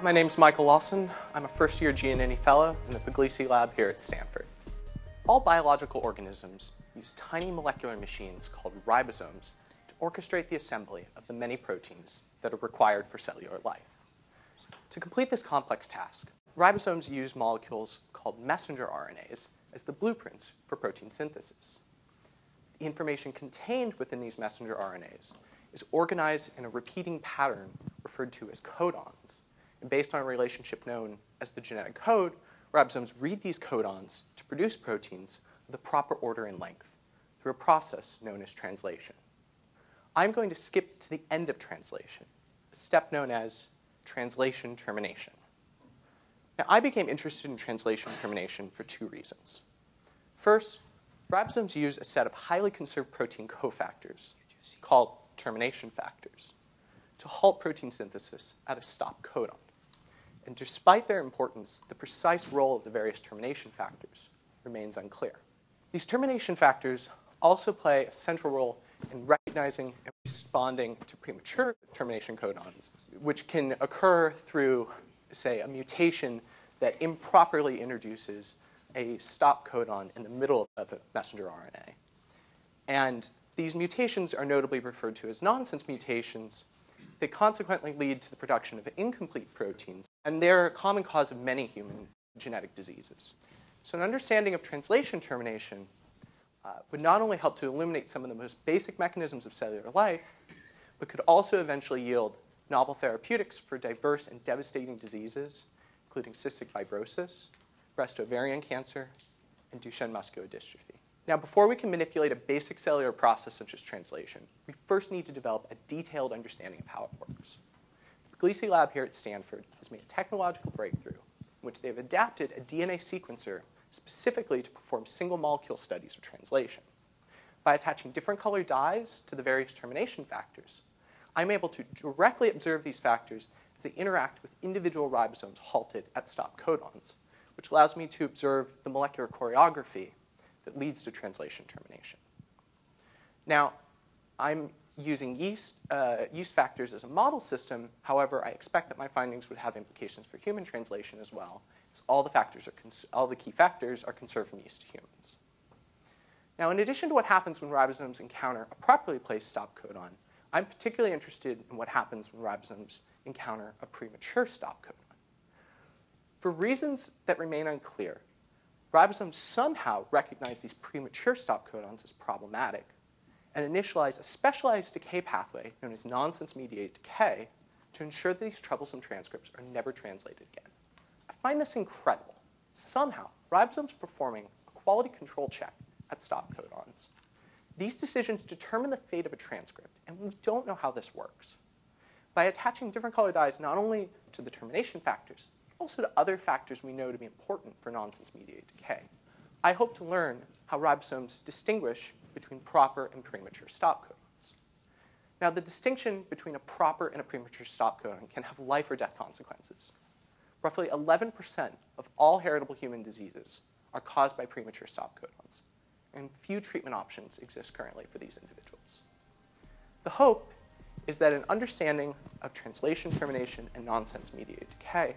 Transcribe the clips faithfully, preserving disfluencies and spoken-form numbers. My name's Michael Lawson. I'm a first-year Giannini Fellow in the Puglisi Lab here at Stanford. All biological organisms use tiny molecular machines called ribosomes to orchestrate the assembly of the many proteins that are required for cellular life. To complete this complex task, ribosomes use molecules called messenger R N As as the blueprints for protein synthesis. The information contained within these messenger R N As is organized in a repeating pattern referred to as codons. And based on a relationship known as the genetic code, ribosomes read these codons to produce proteins of the proper order and length through a process known as translation. I'm going to skip to the end of translation, a step known as translation termination. Now, I became interested in translation termination for two reasons. First, ribosomes use a set of highly conserved protein cofactors called termination factors to halt protein synthesis at a stop codon. And despite their importance, the precise role of the various termination factors remains unclear. These termination factors also play a central role in recognizing and responding to premature termination codons, which can occur through, say, a mutation that improperly introduces a stop codon in the middle of the messenger R N A. And these mutations are notably referred to as nonsense mutations. They consequently lead to the production of incomplete proteins, and they're a common cause of many human genetic diseases. So an understanding of translation termination uh, would not only help to eliminate some of the most basic mechanisms of cellular life, but could also eventually yield novel therapeutics for diverse and devastating diseases, including cystic fibrosis, breast ovarian cancer, and Duchenne muscular dystrophy. Now, before we can manipulate a basic cellular process such as translation, we first need to develop a detailed understanding of how it works. The Puglisi Lab here at Stanford has made a technological breakthrough in which they have adapted a D N A sequencer specifically to perform single molecule studies of translation. By attaching different color dyes to the various termination factors, I'm able to directly observe these factors as they interact with individual ribosomes halted at stop codons, which allows me to observe the molecular choreography that leads to translation termination. Now, I'm using yeast, uh, yeast factors as a model system. However, I expect that my findings would have implications for human translation as well, as all the, factors are all the key factors are conserved from yeast to humans. Now, in addition to what happens when ribosomes encounter a properly placed stop codon, I'm particularly interested in what happens when ribosomes encounter a premature stop codon. For reasons that remain unclear, ribosomes somehow recognize these premature stop codons as problematic and initialize a specialized decay pathway known as nonsense-mediated decay to ensure that these troublesome transcripts are never translated again. I find this incredible. Somehow, ribosomes are performing a quality control check at stop codons. These decisions determine the fate of a transcript, and we don't know how this works. By attaching different color dyes not only to the termination factors, also to other factors we know to be important for nonsense-mediated decay, I hope to learn how ribosomes distinguish between proper and premature stop codons. Now, the distinction between a proper and a premature stop codon can have life or death consequences. Roughly eleven percent of all heritable human diseases are caused by premature stop codons, and few treatment options exist currently for these individuals. The hope is that an understanding of translation termination and nonsense-mediated decay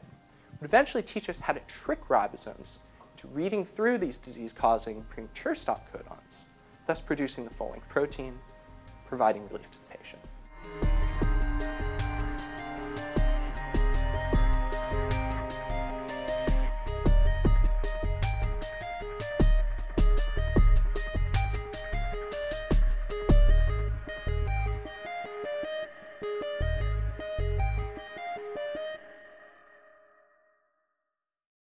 would eventually teach us how to trick ribosomes to reading through these disease-causing premature stop codons, thus producing the full-length protein, providing relief to the patient.